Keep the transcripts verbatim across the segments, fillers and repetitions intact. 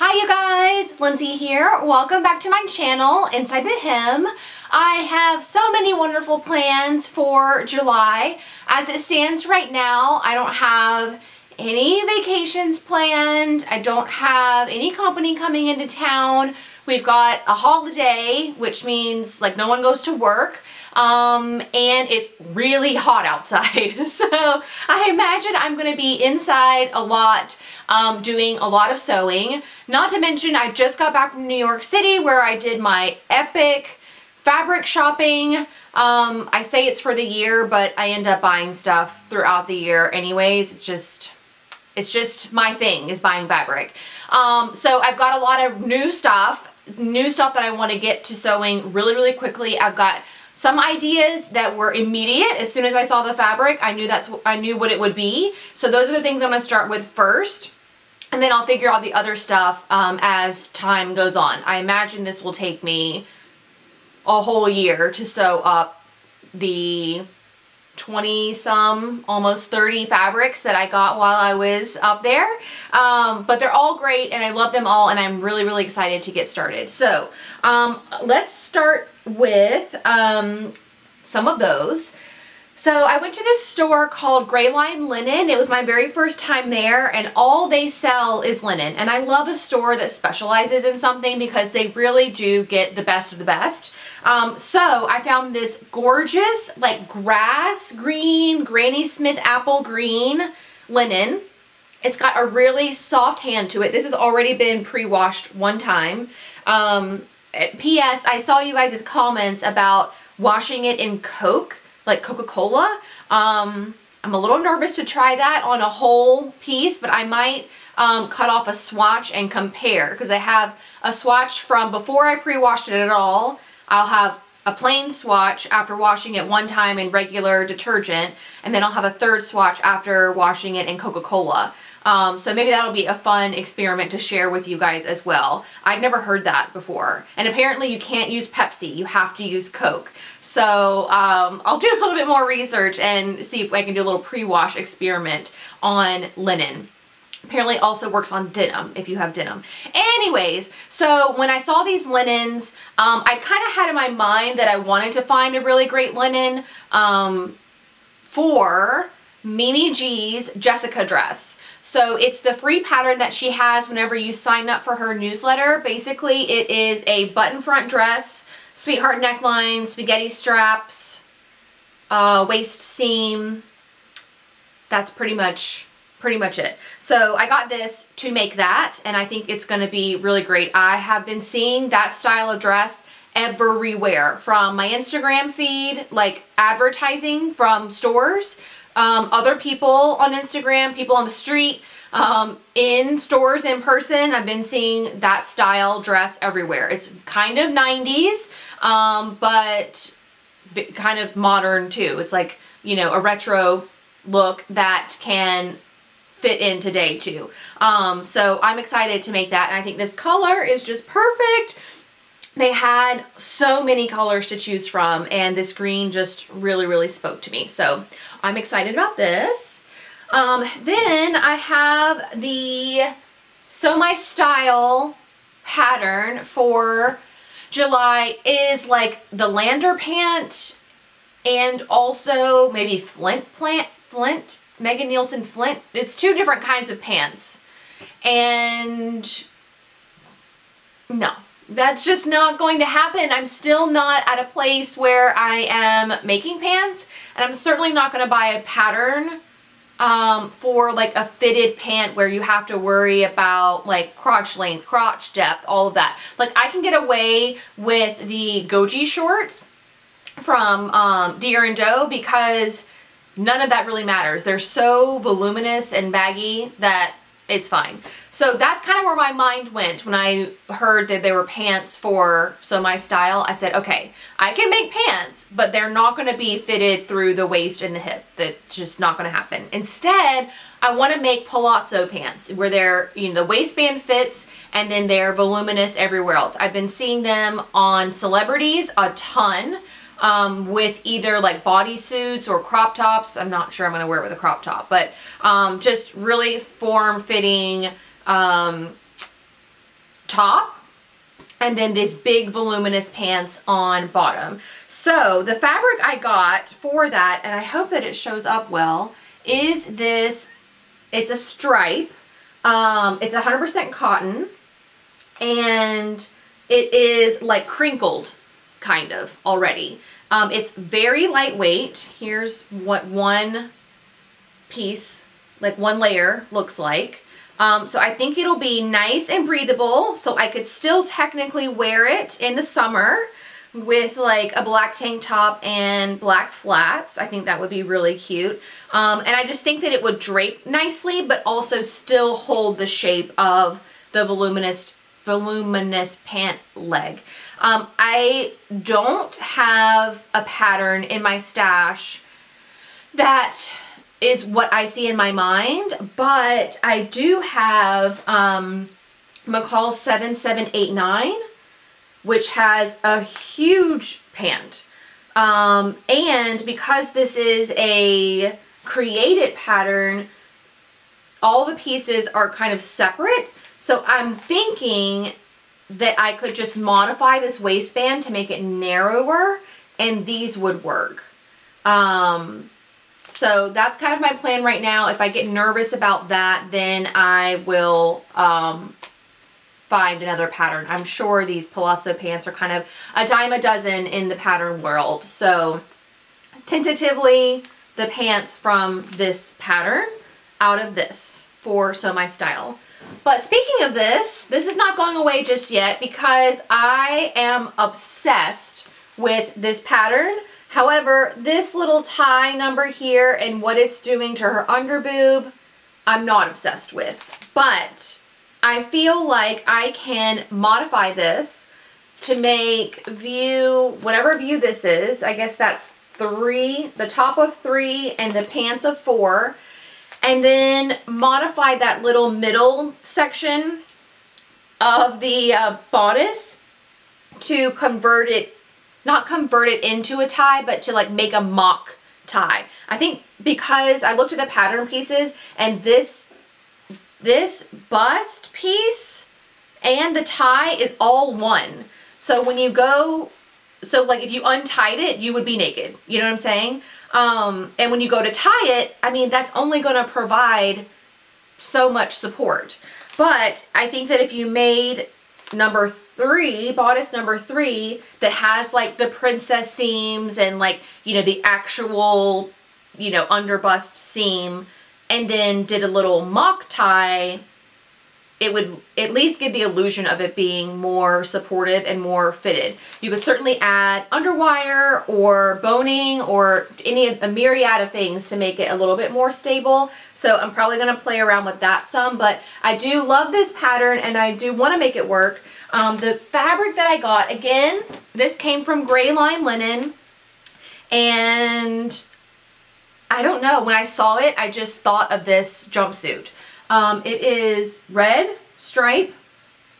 Hi you guys, Lindsay here. Welcome back to my channel, Inside the Hem. I have so many wonderful plans for July. As it stands right now, I don't have any vacations planned. I don't have any company coming into town. We've got a holiday, which means like no one goes to work. Um, and it's really hot outside. So I imagine I'm going to be inside a lot, um, doing a lot of sewing. Not to mention I just got back from New York City where I did my epic fabric shopping. Um, I say it's for the year, but I end up buying stuff throughout the year anyways. It's just, it's just my thing is buying fabric. Um, so I've got a lot of new stuff, new stuff that I want to get to sewing really, really quickly. I've got some ideas that were immediate. As soon as I saw the fabric, I knew that's I knew what it would be. So those are the things I'm going to start with first, and then I'll figure out the other stuff um, as time goes on. I imagine this will take me a whole year to sew up the twenty some, almost thirty fabrics that I got while I was up there. Um, but they're all great and I love them all and I'm really, really excited to get started. So um, let's start with um, some of those. So I went to this store called Grayline Linen. It was my very first time there and all they sell is linen. And I love a store that specializes in something because they really do get the best of the best. Um, so I found this gorgeous like grass green, Granny Smith apple green linen. It's got a really soft hand to it. This has already been pre-washed one time. Um, P S I saw you guys' comments about washing it in Coke. Like Coca-Cola. Um, I'm a little nervous to try that on a whole piece, but I might um, cut off a swatch and compare because I have a swatch from before I pre-washed it at all. I'll have a plain swatch after washing it one time in regular detergent, and then I'll have a third swatch after washing it in Coca-Cola. Um, so maybe that'll be a fun experiment to share with you guys as well. I'd never heard that before. And apparently you can't use Pepsi, you have to use Coke. So um, I'll do a little bit more research and see if I can do a little pre-wash experiment on linen. Apparently also works on denim if you have denim. Anyways, so when I saw these linens, um, I kind of had in my mind that I wanted to find a really great linen um, for Mimi G's Jessica dress. So it's the free pattern that she has whenever you sign up for her newsletter. Basically it is a button front dress, sweetheart neckline, spaghetti straps, uh, waist seam. That's pretty much pretty much it. So I got this to make that and I think it's going to be really great. I have been seeing that style of dress everywhere from my Instagram feed, like advertising from stores, Um, other people on Instagram, people on the street, um, in stores, in person. I've been seeing that style dress everywhere. It's kind of nineties, um, but kind of modern too. It's like, you know, a retro look that can fit in today too. Um, so I'm excited to make that. And I think this color is just perfect. They had so many colors to choose from and this green just really, really spoke to me. So I'm excited about this. Um, then I have the Sew My Style pattern for July is like the Lander pant and also maybe Flint plant, Flint, Megan Nielsen Flint. It's two different kinds of pants and no. That's just not going to happen. I'm still not at a place where I am making pants and I'm certainly not going to buy a pattern um, for like a fitted pant where you have to worry about like crotch length, crotch depth, all of that. Like I can get away with the Goji shorts from um, Dear and Doe because none of that really matters. They're so voluminous and baggy that it's fine. So that's kind of where my mind went when I heard that they were pants for Sew My Style. I said, okay, I can make pants, but they're not going to be fitted through the waist and the hip. That's just not going to happen. Instead, I want to make palazzo pants where they're, you know, the waistband fits and then they're voluminous everywhere else. I've been seeing them on celebrities a ton um, with either like bodysuits or crop tops. I'm not sure I'm going to wear it with a crop top, but um, just really form fitting, um, top and then this big voluminous pants on bottom. So the fabric I got for that, and I hope that it shows up well, is this, it's a stripe. Um, it's one hundred percent cotton, and it is like crinkled kind of already. Um, it's very lightweight. Here's what one piece, like one layer looks like. Um, so I think it'll be nice and breathable, so I could still technically wear it in the summer with like a black tank top and black flats. I think that would be really cute. Um, and I just think that it would drape nicely, but also still hold the shape of the voluminous voluminous pant leg. Um, I don't have a pattern in my stash that is what I see in my mind, but I do have um, McCall's seven seven eight nine, which has a huge pant. Um, and because this is a created pattern, all the pieces are kind of separate. So I'm thinking that I could just modify this waistband to make it narrower, and these would work. Um, So that's kind of my plan right now. If I get nervous about that, then I will um, find another pattern. I'm sure these palazzo pants are kind of a dime a dozen in the pattern world. So tentatively, the pants from this pattern out of this for Sew My Style. But speaking of this, this is not going away just yet because I am obsessed with this pattern. However, this little tie number here and what it's doing to her underboob, I'm not obsessed with. But I feel like I can modify this to make view, whatever view this is, I guess that's three, the top of three and the pants of four, and then modify that little middle section of the uh, bodice to convert it, not convert it into a tie, but to like make a mock tie. I think because I looked at the pattern pieces and this, this bust piece and the tie is all one. So when you go, so like if you untied it, you would be naked. You know what I'm saying? Um, and when you go to tie it, I mean, that's only gonna provide so much support. But I think that if you made number three, bodice number three, that has like the princess seams and like, you know, the actual, you know, under bust seam, and then did a little mock tie, it would at least give the illusion of it being more supportive and more fitted. You could certainly add underwire or boning or any a myriad of things to make it a little bit more stable. So I'm probably gonna play around with that some, but I do love this pattern and I do wanna make it work. Um, the fabric that I got, again, this came from Grayline Linen, and I don't know, when I saw it, I just thought of this jumpsuit. Um, it is red stripe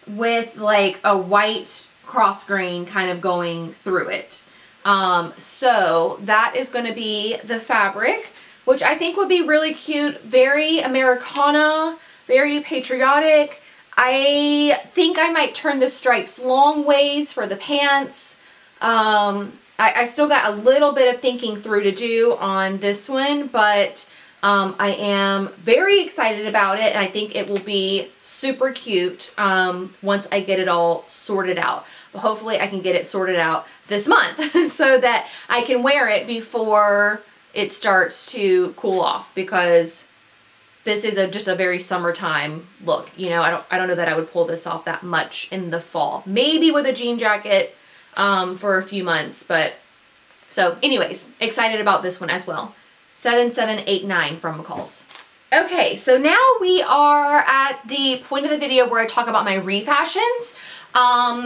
with like a white cross grain kind of going through it. Um, so that is going to be the fabric, which I think would be really cute. Very Americana, very patriotic. I think I might turn the stripes long ways for the pants. Um, I, I still got a little bit of thinking through to do on this one, but Um, I am very excited about it, and I think it will be super cute um, once I get it all sorted out. But hopefully I can get it sorted out this month so that I can wear it before it starts to cool off, because this is a, just a very summertime look. You know, I don't, I don't know that I would pull this off that much in the fall. Maybe with a jean jacket um, for a few months, but so anyways, excited about this one as well. seven seven eight nine from McCall's. Okay, so now we are at the point of the video where I talk about my refashions. Um,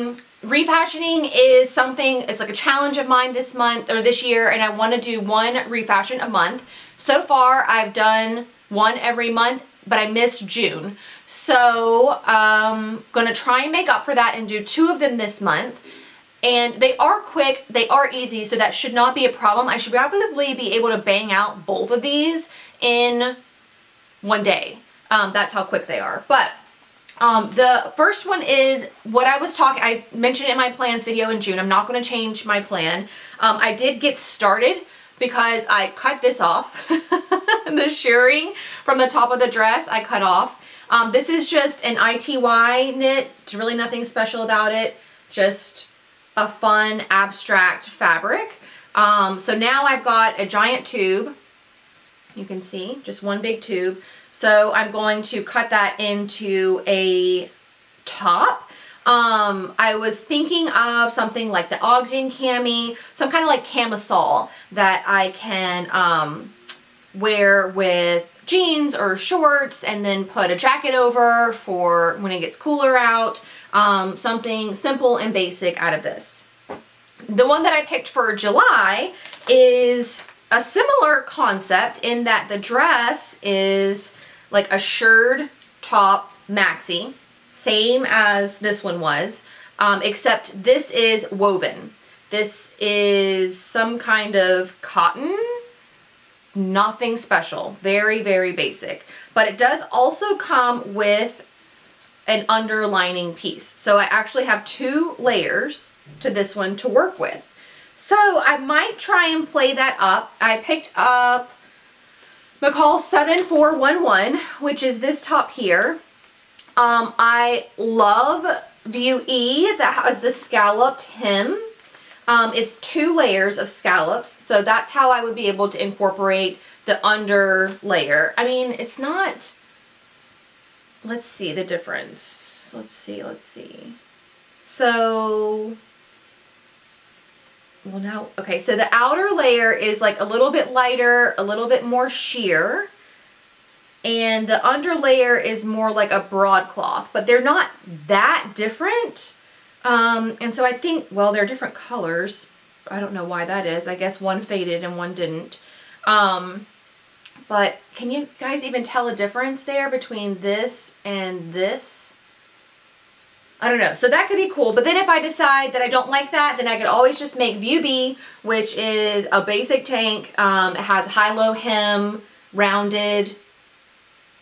refashioning is something, it's like a challenge of mine this month or this year, and I want to do one refashion a month. So far, I've done one every month, but I missed June. So I'm um, gonna try and make up for that and do two of them this month. And they are quick, they are easy, so that should not be a problem. I should probably be able to bang out both of these in one day. Um, that's how quick they are. But Um, the first one is what I was talking, I mentioned in my plans video in June. I'm not going to change my plan. Um, I did get started because I cut this off. The shirring from the top of the dress I cut off. Um, this is just an I T Y knit. It's really nothing special about it. Just a fun abstract fabric. Um, so now I've got a giant tube. You can see just one big tube. So I'm going to cut that into a top. Um, I was thinking of something like the Ogden cami, some kind of like camisole that I can um, wear with jeans or shorts and then put a jacket over for when it gets cooler out. Um, something simple and basic out of this. The one that I picked for July is a similar concept in that the dress is like a shirred top maxi, same as this one was, um, except this is woven. This is some kind of cotton, nothing special, very, very basic. But it does also come with an underlining piece. So I actually have two layers to this one to work with. So I might try and play that up. I picked up McCall's seven four one one, which is this top here. Um, I love View E that has the scalloped hem. Um, it's two layers of scallops, so that's how I would be able to incorporate the under layer. I mean, it's not, let's see the difference. Let's see, let's see. So, well now, okay, so the outer layer is like a little bit lighter, a little bit more sheer, and the under layer is more like a broadcloth, but they're not that different. Um, and so I think, well, they're different colors. I don't know why that is. I guess one faded and one didn't. Um, but can you guys even tell a difference there between this and this? I don't know. So that could be cool. But then if I decide that I don't like that, then I could always just make View B, which is a basic tank. Um, it has high-low hem, rounded,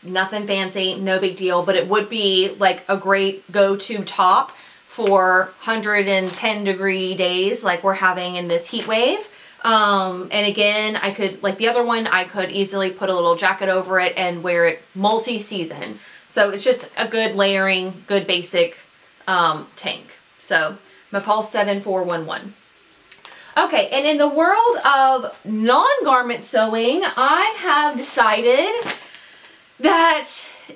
nothing fancy, no big deal. But it would be like a great go-to top for one hundred ten degree days like we're having in this heat wave. Um, and again, I could, like the other one, I could easily put a little jacket over it and wear it multi-season. So it's just a good layering, good basic um, tank. So McCall seven four one one. Okay, and in the world of non-garment sewing, I have decided that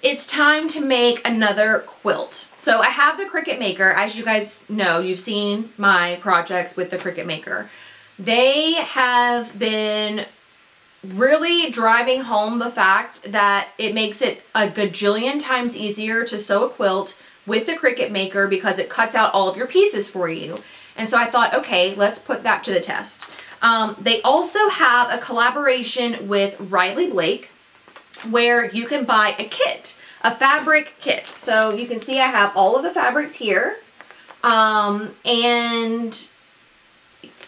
it's time to make another quilt. So I have the Cricut Maker. As you guys know, you've seen my projects with the Cricut Maker. They have been really driving home the fact that it makes it a gajillion times easier to sew a quilt with the Cricut Maker because it cuts out all of your pieces for you. And so I thought, okay, let's put that to the test. Um, they also have a collaboration with Riley Blake, where you can buy a kit, a fabric kit. So you can see I have all of the fabrics here. Um, and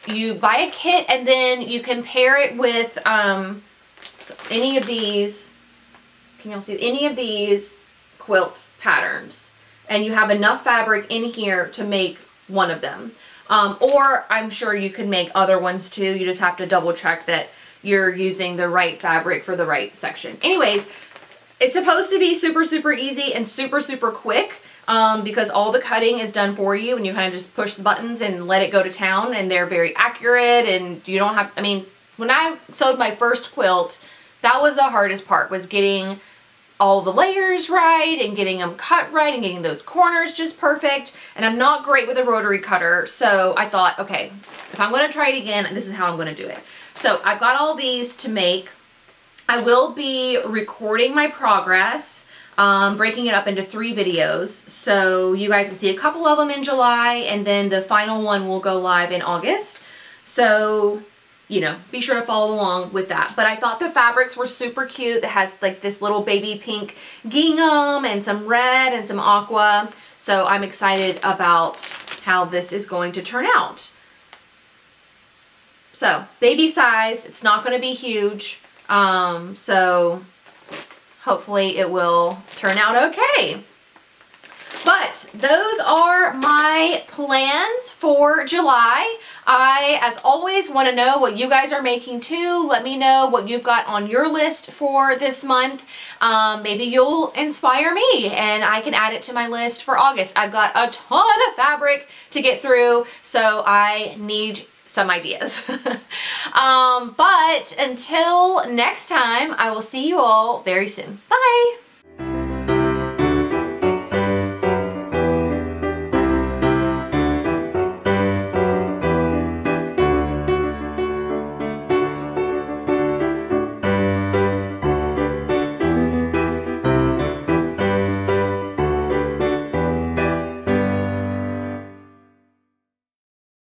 you buy a kit and then you can pair it with um, any of these, can y'all see, any of these quilt patterns. And you have enough fabric in here to make one of them. Um, or I'm sure you can make other ones too. You just have to double check that you're using the right fabric for the right section. Anyways, it's supposed to be super, super easy and super, super quick um, because all the cutting is done for you and you kind of just push the buttons and let it go to town, and they're very accurate and you don't have, I mean, when I sewed my first quilt, that was the hardest part, was getting all the layers right and getting them cut right and getting those corners just perfect. And I'm not great with a rotary cutter, so I thought, okay, if I'm gonna try it again, this is how I'm gonna do it. So I've got all these to make. I will be recording my progress, um, breaking it up into three videos. So you guys will see a couple of them in July, and then the final one will go live in August. So, you know, be sure to follow along with that. But I thought the fabrics were super cute. It has like this little baby pink gingham and some red and some aqua. So I'm excited about how this is going to turn out. So baby size, it's not going to be huge. Um, so hopefully it will turn out okay. But those are my plans for July. I, as always, want to know what you guys are making too. Let me know what you've got on your list for this month. Um, maybe you'll inspire me and I can add it to my list for August. I've got a ton of fabric to get through, so I need some ideas. um, but until next time, I will see you all very soon. Bye!